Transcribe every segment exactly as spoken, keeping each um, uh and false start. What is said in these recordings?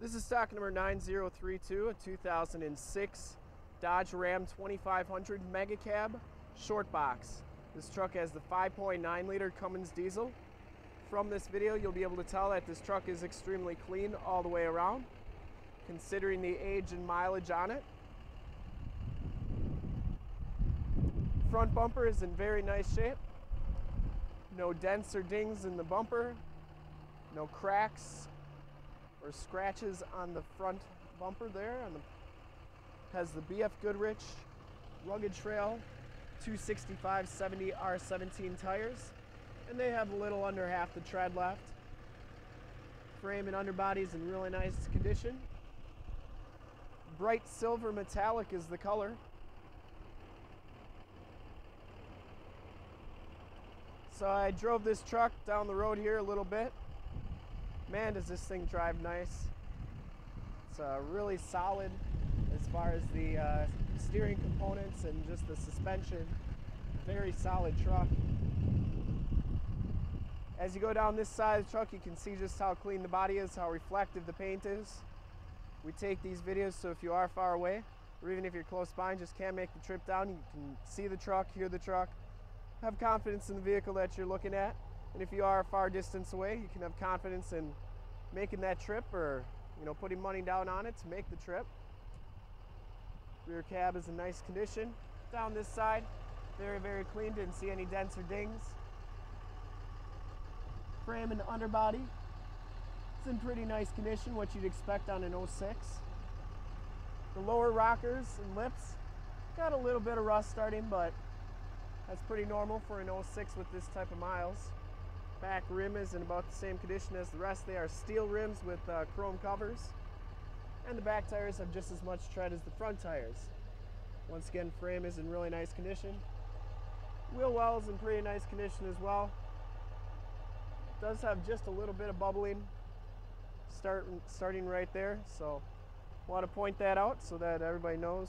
This is stock number nine zero three two, a two thousand six Dodge Ram twenty-five hundred Mega Cab Short Box. This truck has the five point nine liter Cummins diesel. From this video, you'll be able to tell that this truck is extremely clean all the way around, considering the age and mileage on it. Front bumper is in very nice shape. No dents or dings in the bumper, no cracks or scratches on the front bumper there. On the, has the B F Goodrich Rugged Trail two sixty-five seventy R seventeen tires, and they have a little under half the tread left. Frame and underbody is in really nice condition. Bright silver metallic is the color. So I drove this truck down the road here a little bit. Man, does this thing drive nice. It's uh, really solid as far as the uh, steering components and just the suspension. Very solid truck. As you go down this side of the truck, you can see just how clean the body is, how reflective the paint is. We take these videos so if you are far away, or even if you're close by and just can't make the trip down, you can see the truck, hear the truck, have confidence in the vehicle that you're looking at. And if you are a far distance away, you can have confidence in making that trip, or you know, putting money down on it to make the trip. Rear cab is in nice condition. Down this side, very, very clean. Didn't see any dents or dings. Frame and underbody, it's in pretty nice condition, what you'd expect on an oh six. The lower rockers and lips got a little bit of rust starting, but that's pretty normal for an oh six with this type of miles. Back rim is in about the same condition as the rest. They are steel rims with uh, chrome covers. And the back tires have just as much tread as the front tires. Once again, frame is in really nice condition. Wheel well is in pretty nice condition as well. Does have just a little bit of bubbling start, starting right there. So want to point that out so that everybody knows.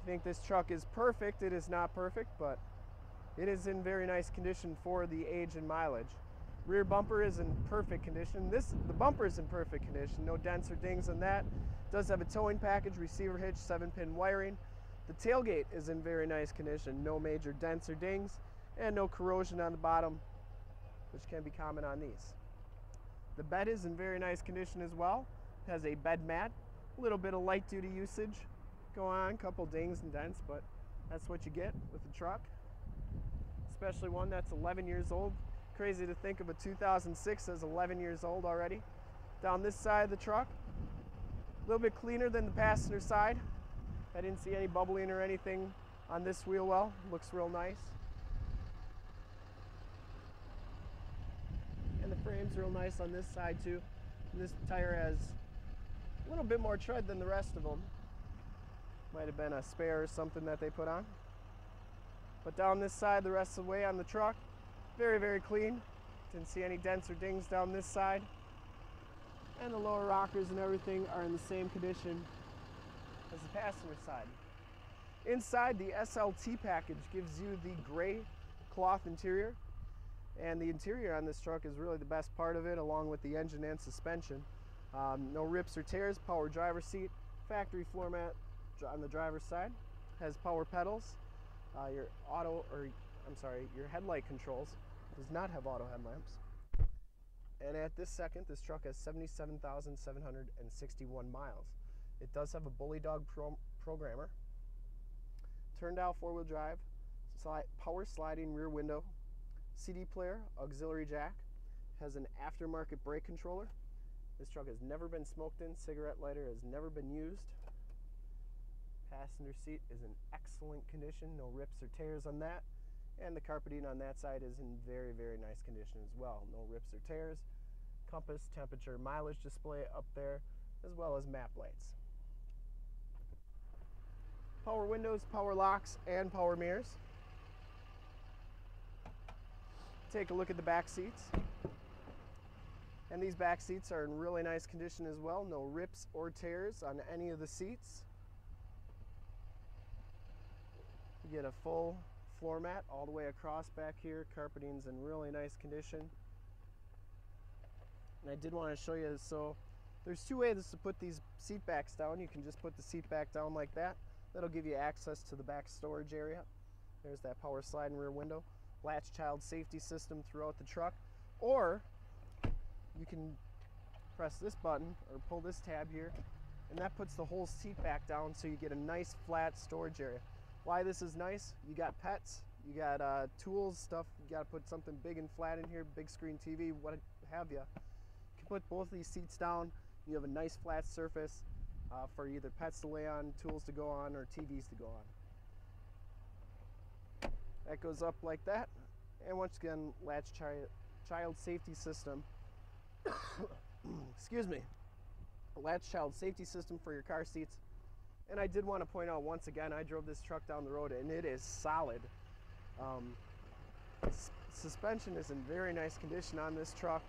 If you think this truck is perfect, it is not perfect, but it is in very nice condition for the age and mileage. Rear bumper is in perfect condition. This, the bumper is in perfect condition. No dents or dings on that. Does have a towing package, receiver hitch, seven pin wiring. The tailgate is in very nice condition. No major dents or dings, and no corrosion on the bottom, which can be common on these. The bed is in very nice condition as well. It has a bed mat. A little bit of light duty usage go on, a couple dings and dents, but that's what you get with the truck. Especially one that's eleven years old. Crazy to think of a two thousand six as eleven years old already. Down this side of the truck, a little bit cleaner than the passenger side. I didn't see any bubbling or anything on this wheel well. Looks real nice. And the frame's real nice on this side too. And this tire has a little bit more tread than the rest of them. Might have been a spare or something that they put on. But down this side, the rest of the way on the truck, very, very clean. Didn't see any dents or dings down this side. And the lower rockers and everything are in the same condition as the passenger side. Inside, the S L T package gives you the gray cloth interior. And the interior on this truck is really the best part of it, along with the engine and suspension. Um, no rips or tears, power driver seat, factory floor mat on the driver's side, has power pedals. Uh, your auto, or I'm sorry, your headlight controls. Does not have auto headlamps. And at this second, this truck has seventy-seven thousand seven hundred sixty-one miles. It does have a Bully Dog pro programmer, turn dial four-wheel drive, slide, power sliding rear window, C D player, auxiliary jack, has an aftermarket brake controller. This truck has never been smoked in, cigarette lighter has never been used. Passenger seat is in excellent condition, no rips or tears on that, and the carpeting on that side is in very, very nice condition as well. No rips or tears. Compass, temperature, mileage display up there, as well as map lights. Power windows, power locks, and power mirrors. Take a look at the back seats. And these back seats are in really nice condition as well. No rips or tears on any of the seats. You get a full floor mat all the way across back here. Carpeting's in really nice condition. And I did want to show you, so There's two ways to put these seat backs down. You can just put the seat back down like that. That'll give you access to the back storage area. There's that power slide and rear window. Latch child safety system throughout the truck. Or you can press this button or pull this tab here, and that puts the whole seat back down, so you get a nice flat storage area. Why this is nice: you got pets, you got uh, tools, stuff, you got to put something big and flat in here, big screen T V, what have you. You can put both of these seats down, you have a nice flat surface uh, for either pets to lay on, tools to go on, or T Vs to go on. That goes up like that, and once again, latch chi child safety system. Excuse me, a latch child safety system for your car seats. And I did want to point out once again, I drove this truck down the road and it is solid. Um, suspension is in very nice condition on this truck.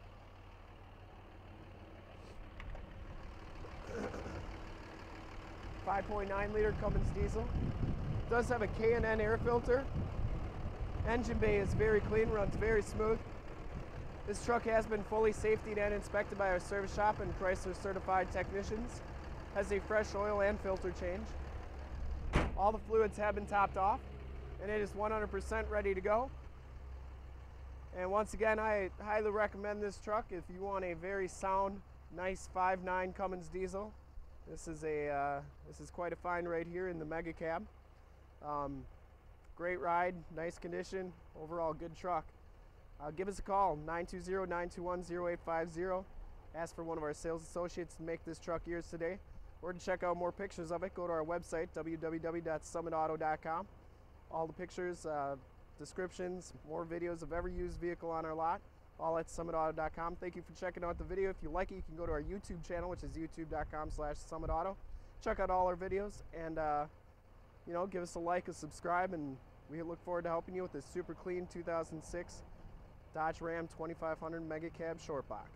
five point nine liter Cummins diesel. It does have a K and N air filter. Engine bay is very clean, runs very smooth. This truck has been fully safety and inspected by our service shop and Chrysler certified technicians. Has a fresh oil and filter change. All the fluids have been topped off and it is one hundred percent ready to go. And once again, I highly recommend this truck if you want a very sound, nice five point nine Cummins diesel. This is a uh, this is quite a find right here in the Mega Cab. Um, great ride, nice condition, overall good truck. Uh, give us a call, nine two zero, nine two one, zero eight five zero. Ask for one of our sales associates to make this truck yours today. Or to check out more pictures of it, go to our website, w w w dot summit auto dot com. All the pictures, uh, descriptions, more videos of every used vehicle on our lot, all at summit auto dot com. Thank you for checking out the video. If you like it, you can go to our YouTube channel, which is youtube dot com slash summit auto. Check out all our videos and, uh, you know, give us a like, a subscribe, and we look forward to helping you with this super clean two thousand six Dodge Ram twenty-five hundred Mega Cab Short Box.